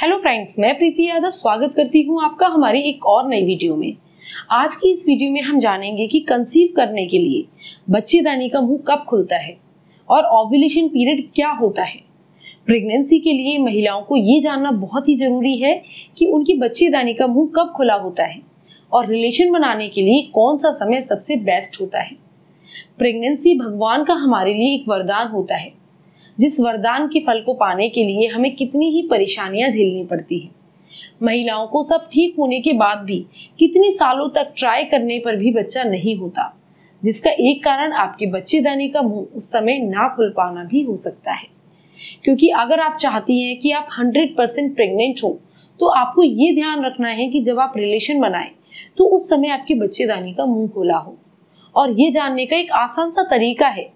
Hello friends, मैं प्रीति यादव स्वागत करती हूं आपका हमारी एक और नई वीडियो में। आज की इस वीडियो में हम जानेंगे कि कंसीव करने के लिए बच्चेदानी का मुंह कब खुलता है और ओव्यूलेशन पीरियड क्या होता है। प्रेगनेंसी के लिए महिलाओं को ये जानना बहुत ही जरूरी है कि उनकी बच्चेदानी का मुंह कब खुला होता है और रिलेशन बनाने के लिए कौन सा समय सबसे बेस्ट होता है। प्रेगनेंसी भगवान का हमारे लिए एक वरदान होता है, जिस वरदान के फल को पाने के लिए हमें कितनी ही परेशानियां झेलनी पड़ती हैं। महिलाओं को सब ठीक होने के बाद भी कितने सालों तक ट्राई करने पर भी बच्चा नहीं होता, जिसका एक कारण आपके बच्चेदानी का मुंह उस समय ना खुल पाना भी हो सकता है। क्योंकि अगर आप चाहती हैं कि आप 100% प्रेग्नेंट हो, तो आपको ये ध्यान रखना है कि जब आप रिलेशन बनाएं तो उस समय आपके बच्चेदानी का मुंह खुला हो। और ये जानने का एक आसान सा तरीका है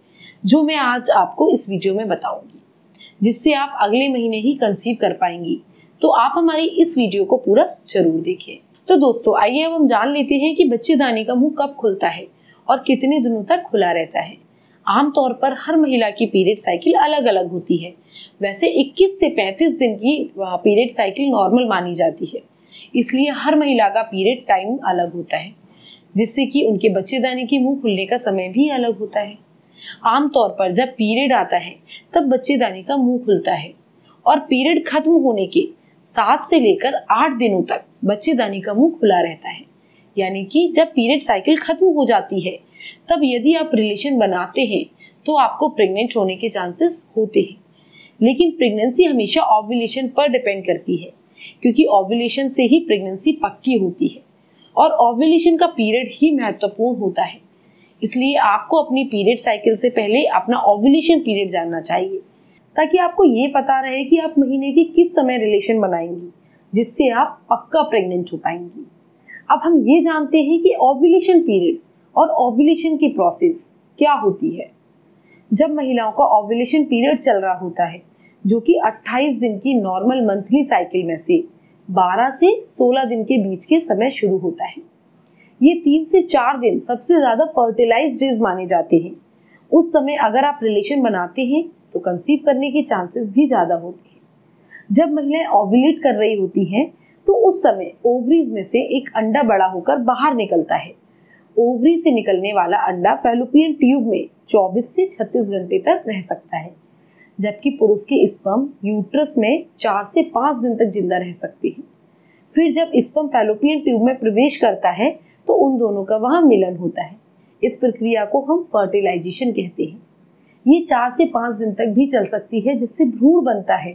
जो मैं आज आपको इस वीडियो में बताऊंगी, जिससे आप अगले महीने ही कंसीव कर पाएंगी। तो आप हमारी इस वीडियो को पूरा जरूर देखिए। तो दोस्तों, आइए अब हम जान लेते हैं कि बच्चेदानी का मुंह कब खुलता है और कितने दिनों तक खुला रहता है। आमतौर पर हर महिला की पीरियड साइकिल अलग अलग होती है। वैसे 21 से 35 दिन की पीरियड साइकिल नॉर्मल मानी जाती है, इसलिए हर महिला का पीरियड टाइम अलग होता है, जिससे कि उनके बच्चेदानी के मुँह खुलने का समय भी अलग होता है। आमतौर पर जब पीरियड आता है तब बच्चेदानी का मुंह खुलता है और पीरियड खत्म होने के 7 से लेकर 8 दिनों तक बच्चेदानी का मुंह खुला रहता है। यानी कि जब पीरियड साइकिल खत्म हो जाती है तब यदि आप रिलेशन बनाते हैं तो आपको प्रेग्नेंट होने के चांसेस होते हैं। लेकिन प्रेगनेंसी हमेशा ओव्यूलेशन पर डिपेंड करती है, क्योंकि ओव्यूलेशन से ही प्रेगनेंसी पक्की होती है और ओव्यूलेशन का पीरियड ही महत्वपूर्ण होता है। इसलिए आपको अपनी पीरियड साइकिल से पहले अपना ओव्यूलेशन पीरियड जानना चाहिए, ताकि आपको ये पता रहे कि आप महीने के किस समय रिलेशन बनाएंगी, जिससे आप पक्का प्रेग्नेंट हो पाएंगी। अब हम ये जानते हैं कि ओव्यूलेशन पीरियड और ओव्यूलेशन की प्रोसेस क्या होती है। जब महिलाओं का ओव्यूलेशन पीरियड चल रहा होता है, जो कि 28 दिन की नॉर्मल मंथली साइकिल में से 12 से 16 दिन के बीच के समय शुरू होता है। ये 3 से 4 दिन सबसे ज्यादा फर्टिलाइज डेज माने जाते हैं। उस समय अगर आप रिलेशन बनाते हैं तो कंसीव करने के चांसेस भी ज्यादा होते हैं। जब महिलाएं ओव्यूलेट कर रही होती हैं तो उस समय ओवरीज में से एक अंडा बड़ा होकर बाहर निकलता है। ओवरी से निकलने वाला अंडा फैलोपियन ट्यूब में 24 से 36 घंटे तक रह सकता है, जबकि पुरुष के स्पर्म यूट्रस में 4 से 5 दिन तक जिंदा रह सकते हैं। फिर जब स्पर्म फैलोपियन ट्यूब में प्रवेश करता है तो उन दोनों का वहाँ मिलन होता है। इस प्रक्रिया को हम फर्टिलाइजेशन कहते हैं। ये 4 से 5 दिन तक भी चल सकती है, जिससे भ्रूण बनता है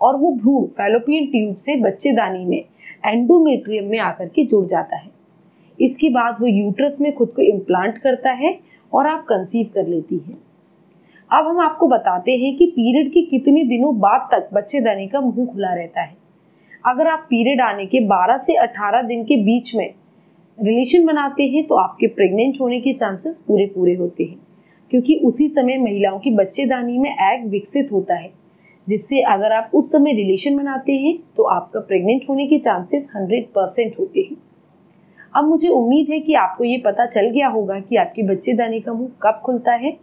और वो भ्रूण फैलोपियन ट्यूब से बच्चेदानी में एंडोमेट्रियम में आकर के जुड़ जाता है। इसके बाद वो यूट्रस में खुद को इम्प्लांट करता है और आप कंसीव कर लेती हैं। अब हम आपको बताते हैं कि पीरियड के कितने दिनों बाद तक बच्चेदानी का मुँह खुला रहता है। अगर आप पीरियड आने के 12 से 18 दिन के बीच में रिलेशन बनाते हैं तो आपके प्रेग्नेंट होने के चांसेस पूरे होते हैं, क्योंकि उसी समय महिलाओं की बच्चेदानी में एग विकसित होता है, जिससे अगर आप उस समय रिलेशन बनाते हैं तो आपका प्रेग्नेंट होने के चांसेस 100% होते हैं। अब मुझे उम्मीद है कि आपको ये पता चल गया होगा कि आपकी बच्चेदानी का मुंह कब खुलता है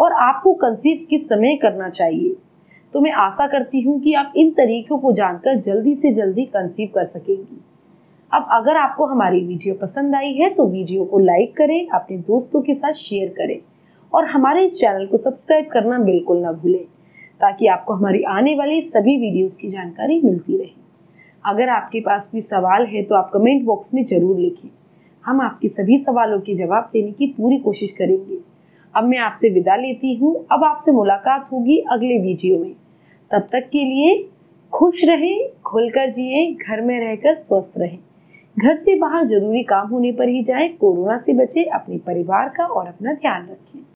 और आपको कंसीव किस समय करना चाहिए। तो मैं आशा करती हूँ कि आप इन तरीकों को जानकर जल्दी से जल्दी कंसीव कर सकेंगी। अब अगर आपको हमारी वीडियो पसंद आई है तो वीडियो को लाइक करें, अपने दोस्तों के साथ शेयर करें और हमारे इस चैनल को सब्सक्राइब करना बिल्कुल ना भूलें, ताकि आपको हमारी आने वाली सभी वीडियोस की जानकारी मिलती रहे। अगर आपके पास भी सवाल है तो आप कमेंट बॉक्स में ज़रूर लिखें। हम आपके सभी सवालों के जवाब देने की पूरी कोशिश करेंगे। अब मैं आपसे विदा लेती हूँ। अब आपसे मुलाकात होगी अगले वीडियो में। तब तक के लिए खुश रहें, खुलकर जिए, घर में रहकर स्वस्थ रहें, घर से बाहर जरूरी काम होने पर ही जाएं, कोरोना से बचें, अपने परिवार का और अपना ध्यान रखें।